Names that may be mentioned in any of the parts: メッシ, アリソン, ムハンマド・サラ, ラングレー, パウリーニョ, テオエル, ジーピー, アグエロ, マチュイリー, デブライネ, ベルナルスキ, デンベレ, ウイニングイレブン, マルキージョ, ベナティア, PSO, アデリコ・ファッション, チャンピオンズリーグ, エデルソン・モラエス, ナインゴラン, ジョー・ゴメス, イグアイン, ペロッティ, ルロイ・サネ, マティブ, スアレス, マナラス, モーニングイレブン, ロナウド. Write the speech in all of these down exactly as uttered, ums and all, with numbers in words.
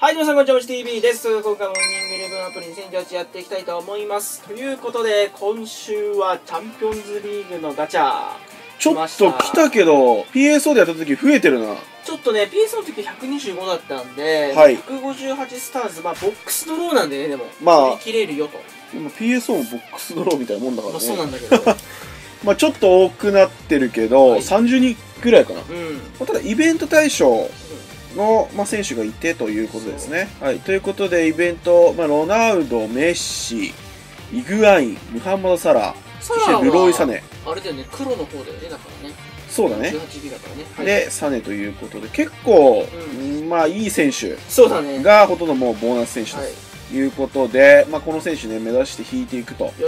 はい、皆さんこんにちは、おじ ティーブイ です。今回もモーニングイレブンアプリにせんじゅうはちやっていきたいと思います。ということで、今週はチャンピオンズリーグのガチャ。ちょっと来たけど、ピーエスオー でやった時増えてるな。ちょっとね、ピーエスオー の時ひゃくにじゅうごだったんで、はい、ひゃくごじゅうはちスターズ、まあ、ボックスドローなんでね、でも、まあ、取り切れるよと。でも ピーエスオー もボックスドローみたいなもんだからね。まあそうなんだけど。まあちょっと多くなってるけど、はい、さんじゅうにんぐらいかな。うん、まあ、ただ、イベント対象の、まあ、選手がいてということですね。はい、ということでイベント、まあ、ロナウド、メッシ、イグアイン、ムハンマド・サラ、そしてルロイ・サネ。あれだよね、黒の方だよね、だからね。そうだね。じゅうはちビーだからね。はい、で、サネということで、結構、うん、まあいい選手がほとんどもうボーナス選手ということで、はい、まあこの選手ね、目指して引いていくとい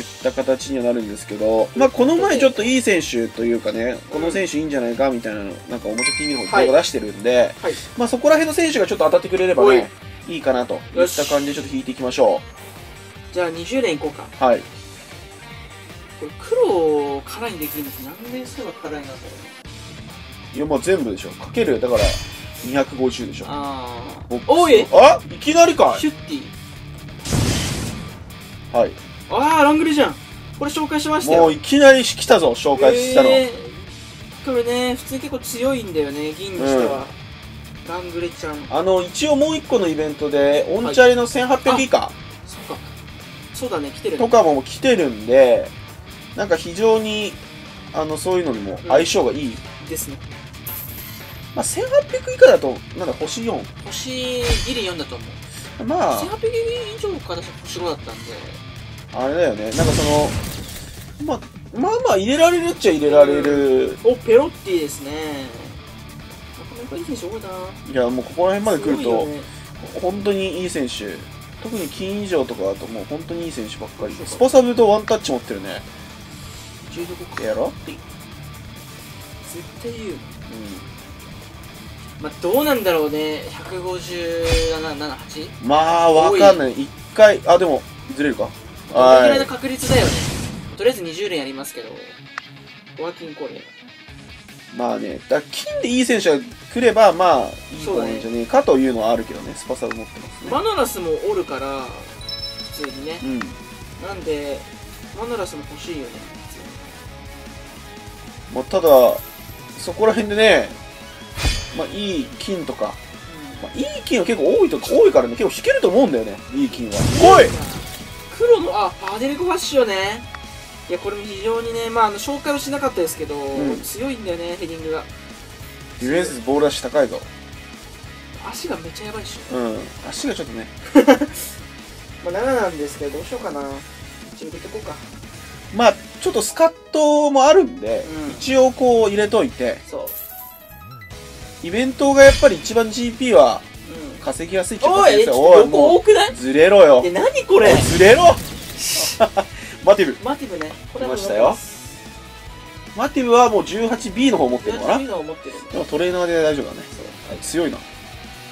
った形にはなるんですけど、まあこの前ちょっといい選手というかね、この選手いいんじゃないかみたいなの、なんかおもちゃ ティーブイ の方に動画出してるんで、はいはい、まあそこら辺の選手がちょっと当たってくれればね、いいかなといった感じでちょっと引いていきましょう。じゃあにじゅうれんいこうか。はい。これ黒辛いにできるんですけど、何連すれば辛いなんだろう。いや、まあ全部でしょ。かける、だからにひゃくごじゅうでしょ。ああ。おい、あ、いきなりかい。シュッティ。はい。ああ、ラングレーじゃん。これ紹介しましたよ。もういきなり来たぞ、紹介したの。えー、これね、普通結構強いんだよね、銀にしては。うん、ラングレちゃん。あの、一応もう一個のイベントで、オンチャリのせんはっぴゃく以下、はい。そうか。そうだね、来てる、ね。とかも来てるんで、なんか非常にあのそういうのにも相性がいい、うん、ですね。まあせんはっぴゃく以下だとなんだ星よん、星ギリよんだと思う。まあせんはっぴゃく以上から星ごだったんで、あれだよね、なんかそのまあまあまあ入れられるっちゃ入れられる、うん、おペロッティですね。なんかいい選手多いな。いやもうここら辺まで来ると、ね、本当にいい選手、特に金以上とかだともう本当にいい選手ばっかり。スポサブとワンタッチ持ってるね。やろ絶対言う、うん、まあどうなんだろうね、ひゃくごじゅうなな、ななじゅうはち、まあ分かんない。いっかい、あでもずれるか、どれぐらいの確率だよね。とりあえずにじゅうれんやりますけど、ワーキングコレまあね、だ金でいい選手が来ればまあいい子なんじゃねえかというのはあるけどね。スパサブ持ってますね。マナラスもおるから普通にね、うん、なんでマナラスも欲しいよね。まあただそこら辺でね、まあ、いい金とか、うん、まあいい金は結構多いと多いからね、結構引けると思うんだよね、いい金は。おい黒の、あアデリコ・ファッションね。いやこれも非常にね、まああの紹介はしなかったですけど、うん、強いんだよね、ヘディングが。ディフェンスボール足高いぞ。足がめっちゃやばいっしょ。うん、足がちょっとね。まあなななんですけど、どうしようかな。一応入れてこうか。まあちょっとスカットもあるんで、うん、一応こう入れといて、イベントがやっぱり一番 ジーピー は稼ぎやすいっちゃ稼ぎやすい。おい、もうずれろよ。え、何これ。ずれろ。マティブ。マティブね。来ましたよ。マティブはもう じゅうはちビー の方持ってるのかな。でもトレーナーで大丈夫だね。強いな。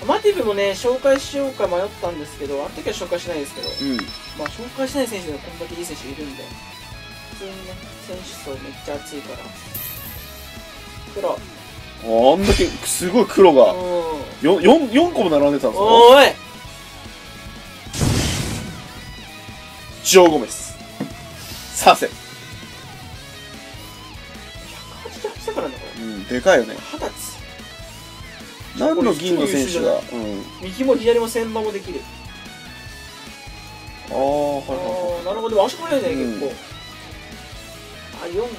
マティブもね、紹介しようか迷ったんですけど、あの時は紹介しないですけど、うん、まあ紹介しない選手でもこんだけいい選手いるんで。普通にね、選手層めっちゃ熱いから。黒。あんだけ、すごい黒が。よん、よんこも並んでたんですよ。おーい！ジョー・ゴメス。サーセ。ひゃくはちじゅうはちだからね、これ。うん、でかいよね。はたち。何の銀の選手が。うん。右も左も先場もできる。あー、はいはいはい。なるほど、でも足も速いね、結構。あ、よんか。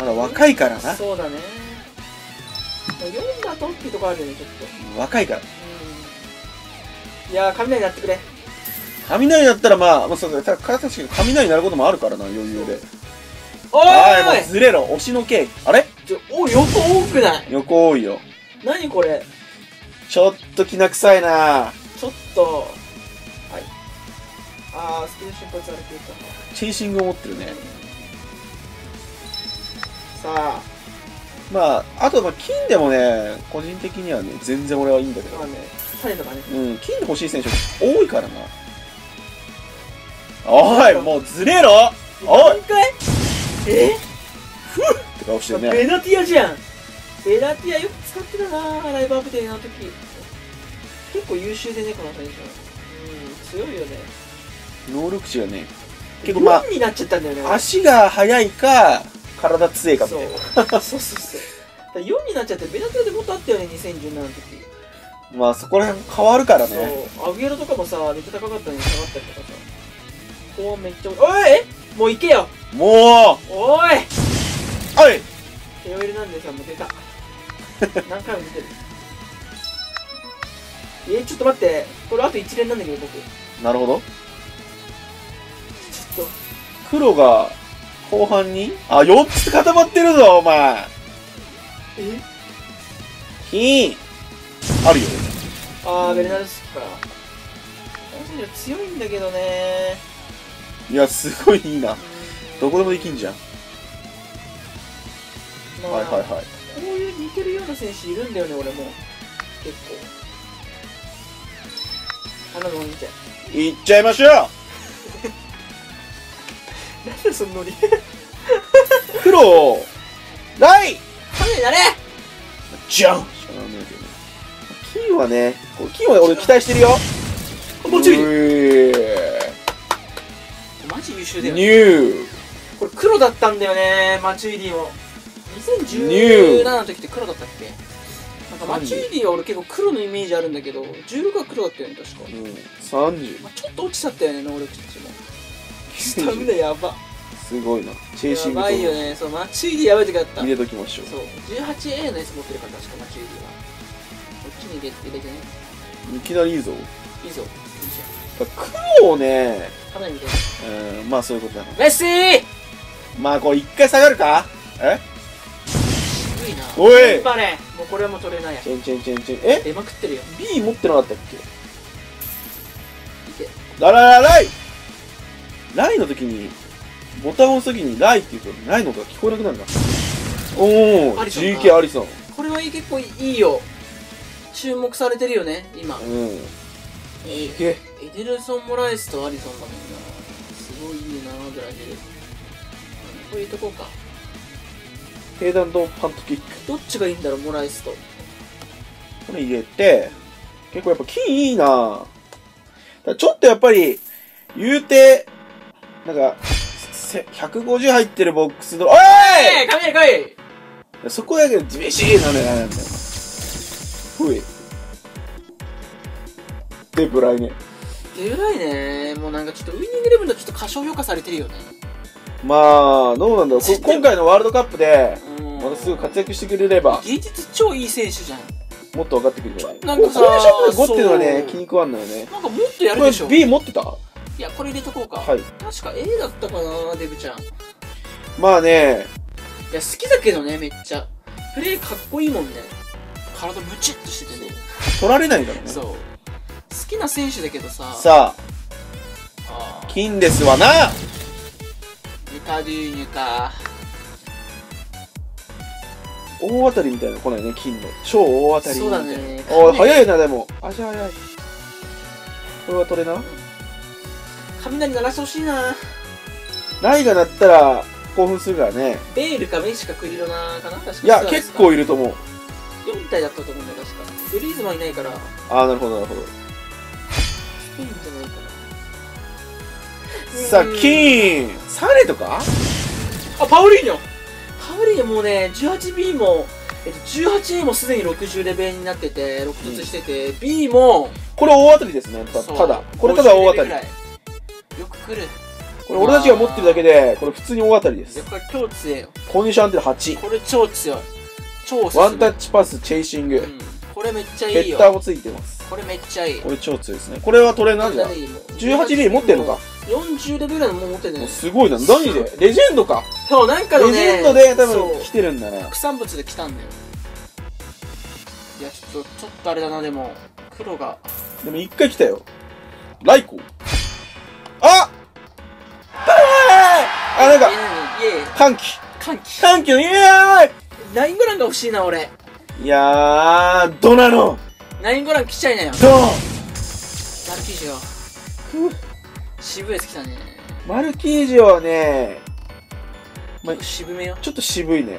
まだ若いからな。そうだね。よんだとっていうとこあるよね、ちょっと。若いから。うん、いやー、雷鳴ってくれ。雷鳴ったら、まあ、まあ、そうだね。ただ、確かに雷鳴ることもあるからな、余裕で。おーい！ずれろ、押しのけ。あれ？ちょ、お、横多くない？横多いよ。何これ？ちょっときな臭いな。ちょっと。はい。あー、スピード心配されてるか。チェイシングを持ってるね。さあ、まああとまあ金でもね、個人的にはね全然俺はいいんだけど、まあね、サネとかね、うん、金で欲しい選手多いからな。おいもうずれろ。おいえふっって顔してるね。ベナティアじゃん。ベナティアよく使ってたな、ライブアップデートの時。結構優秀でね、この選手は。うん、強いよね。能力値がね、結構まあ、になっちゃったんだよね。足が速いか、体強いかみたいな。そうそうそう。だからよんになっちゃって、ベナトレでもっとあったよね、にせんじゅうななの時。まあそこら辺変わるからね。そう、アグエロとかもさ、めっちゃ高かったのに下がったりとかさ。こうめっちゃ、おい、もう行けよ、もうおいおい、テオエルなんでさ、もう出た。何回も出てる。えー、ちょっと待って、これあと一連なんだけど、僕。なるほど。ちょっと黒が後半にあよっつ固まってるぞ、お前。え、金あるよ。ああ、ベルナルスキか。この選手強いんだけどね。いや、すごいいいな。どこでもできんじゃん。まあ、はいはいはい。こういう似てるような選手いるんだよね、俺も。結構。あの、もういっちゃう。いっちゃいましょう。なんでそのノリ。黒ない。亀になれ。じゃん。キーはね、キーは俺期待してるよ。もうちょい。マジ優秀だよね。ニュー。これ黒だったんだよね、マチュイリーも。にせんじゅうななの時って黒だったっけ？なんかマチュイリーは俺結構黒のイメージあるんだけど、じゅうろくは黒だったよね、確か。うん、さんじゅう。まあ、ちょっと落ちちゃったよね、能力値も。スタミナやば。すごいな。チェイシング。やばいよね、そう、マチュイリーやばい時あった。入れときましょう。そう、じゅうはちエー のやつ持ってるから、確かマチュイリーは。いきなりいいぞ。いいぞ。黒をね。かなり見てる。うん、まあそういうことだな。メッシー。まあこう一回下がるか。え？渋いな。おい。やっぱね、もうこれはもう取れないや。チェンチェンチェンチェン。え？出まくってるよ。B 持ってなかったっけ？いけ。だららライ。ライの時にボタンを押す時にライって言うとライの音が聞こえなくなるんだ。おお。ジーケー アリソン。これはいい、結構いいよ。注目されてるよね、今。うん。え、エデルソン・モラエスとアリソンだもんな。すごいいいな、ブラジル。これいとこうか。低弾道パントキック。どっちがいいんだろう、モラエスと。これ入れて、結構やっぱ金いいな。ちょっとやっぱり、言うて、なんか、ひゃくごじゅう入ってるボックスの、おい！神谷来い！そこだけど、ジビシーなのよ、なんだよ。デブライネデブライネもうなんかちょっとウイニングイレブンだとちょっと過小評価されてるよね。まあどうなんだろう、今回のワールドカップでまたすごい活躍してくれれば。技術超いい選手じゃん。もっと分かってくるじゃない。なんかさ、これでごっていうのはね、気に食わんのよね。なんかもっとやるでしょ。 B 持ってた。いや、これ入れとこうか。確か A だったかな、デブちゃん。まあね、いや好きだけどね、めっちゃプレーかっこいいもんね。体ムチっとしててね、取られないからね。そう、好きな選手だけどさ。さあ、金ですわな。ニカデューニュか。大当たりみたいなの来ないね、金の。超大当たり。そうだね。お、早いな、でも足早い。これは取れな。雷鳴らしてほしいな。ライが鳴ったら興奮するからね。ベールかメイシかクリロナかな、確か。いや、結構いると思う。よん体だったと思うんだよ、確か。グリーズマンいないから。ああ、なるほどなるほど。スペインじゃないかな。さあ、金サレとか。あ、パウリーニョ。パウリーニョもうね、じゅうはちビー も、えっと、じゅうはちエー もすでにろくじゅうレベルになってて、ろく突してて、うん、B もこれ大当たりですね。ただこれただ大当たり。よく来る。これ俺たちが持ってるだけで、これ普通に大当たりです。やっぱり超強いよ。コンディションってはち。これ超強い。ワンタッチパス、チェイシング、うん、これめっちゃいいよ。ヘッダーもついてます。これめっちゃいい。これ超強いですね。これはトレーナーじゃん。 じゅうはちビー 持ってんのか。よんじゅうレベルぐらいのも持ってんね。すごいな。何でレジェンドか。そう、なんかね、レジェンドで多分来てるんだね。副産物で来たんだよ。いや、ちょっとちょっとあれだな。でも黒がでもいっかい来たよ、ライコ。あっ、あ、なんか歓喜歓喜歓喜のイエーイ。ナインゴランが欲しいな、俺。いやー、どなのナインゴラン来ちゃいなよ。どうマルキージョ。渋いやつ来たね。マルキージョはね、ま、渋めよ。ちょっと渋いね。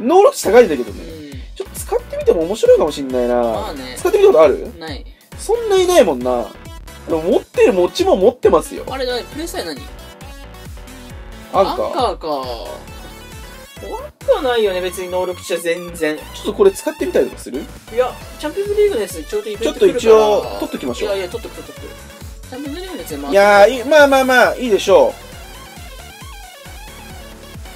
能力値高いんだけどね。ちょっ使ってみても面白いかもしんないな。まあね、使ってみたことある？ない。そんないないもんな。でも持ってる持ちも持ってますよ。あれだ、プレスタイ何？アンカー。アンカーか。怖くはないよね、別に能力値は全然。ちょっとこれ使ってみたりとかする？いや、チャンピオンズリーグのやつちょうどイベント来るから、ちょっと一応取っときましょう。いやいや、取っとく取っとく。チャンピオンズリーグのやつで、いやー、まあまあまあいいでしょ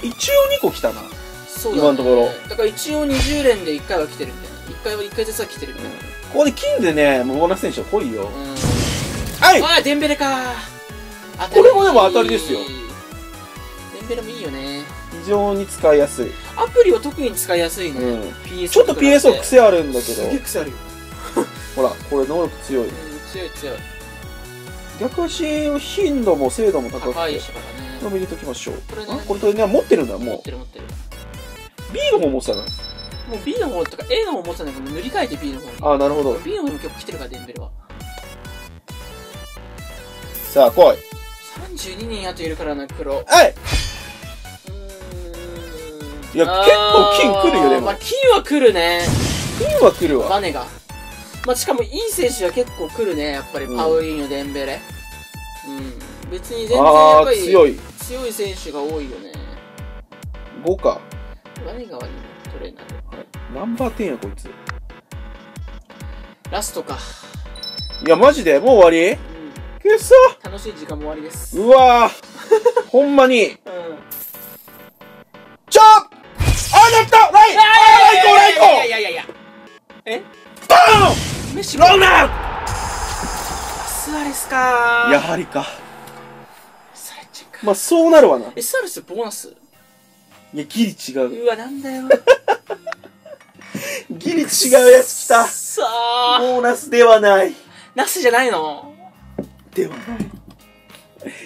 う。一応にこ来たな。そうだね、今のところ。だから一応にじゅうれんでいっかいは来てるみたいな。いっかいはいっかいずつは来てるみたいな。ここで金でね、もうボーナス選手は来いよ。はい。ああ、デンベレか。これもでも当たりですよ。デンベレもいいよね。非常に使いやすい。アプリは特に使いやすいね。うん、ちょっと ピーエスオー 癖あるんだけど。すげえ癖あるよ。ほら、これ能力強い、ね、うん。強い強い。逆足頻度も精度も高くて。はい、しからね。これ入れときましょう。これね、これとね、持ってるんだ、もう。持ってる持ってる。B の方持ってたな。もう B の方とか A の方持ってたんだけど、塗り替えて B の方に。ああ、なるほど。B の方にも結構来てるから、デンベレは。さあ、来い。さんじゅうににんあといるからな、黒。はい。いや、結構金来るよね。まあ、金は来るね。金は来るわ。バネが。まあ、しかもいい選手は結構来るね、やっぱり。パウリーニョ、デンベレ。うん。別に全然やっぱり強い。強い選手が多いよね。ごか。バネが悪いね、トレーナー。ナンバーじゅうや、こいつ。ラストか。いや、マジでもう終わり？くそ！楽しい時間も終わりです。うわーほんまに、うん、ちょっ、あ、なったライトライトライト、いやいやいや、え、ドーン、メッシロンダウン、スアレスかー、やはりか。スアレスか、まあそうなるわな。え、スアレスボーナス、いやギリ違う。うわ、なんだよギリ違うやつきた。さあ、ボーナスではない。ナスじゃないのではない。い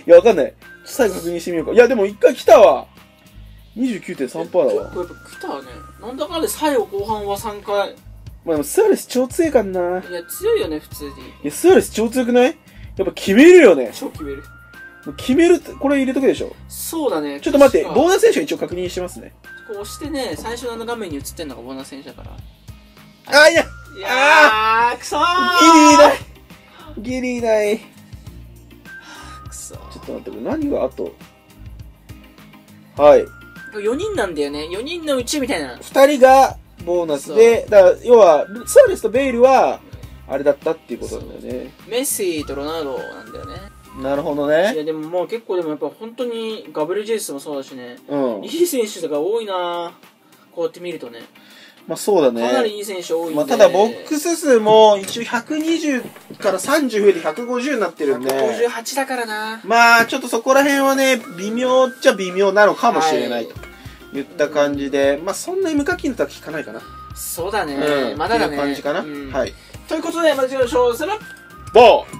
や、わかんない。最後確認してみようか。いや、でも一回来たわ。 にじゅうきゅうてんさんパーセント だわ。結構やっぱ来たね。なんだかんだ最後後半はさんかい。まあでもスアレス超強いかんな。いや、強いよね、普通に。いや、スアレス超強くない？やっぱ決めるよね。超決める。決めるってこれ入れとくでしょ。そうだね。ちょっと待って、ボーナス選手一応確認してますね。こう押してね、最初のあの画面に映ってんのがボーナス選手だから。あ、いや、いやー、くそー、ギリいない、ギリいない。ちょっと待って、何があと、はい、よにんなんだよね。よにんのうちみたいな、ふたりがボーナスで、だから要はスアレスとベイルはあれだったっていうことなんだよね。メッシとロナウドなんだよね。なるほどね。いや、でももう結構、でもやっぱ本当にガブリエル・ジェイスもそうだしね、うん、いい選手が多いな、こうやって見るとね。まあそうだね、かなりいい選手多いんで、まあただボックス数も一応ひゃくにじゅうからさんじゅう増えてひゃくごじゅうになってるんで、ひゃくごじゅうはちだからな。まあちょっとそこら辺はね、微妙っちゃ微妙なのかもしれないと言った感じで、まあそんなに無課金とは効かないかな。そうだね、まだだね、という感じかな。はい、ということでまた次回のショーするボー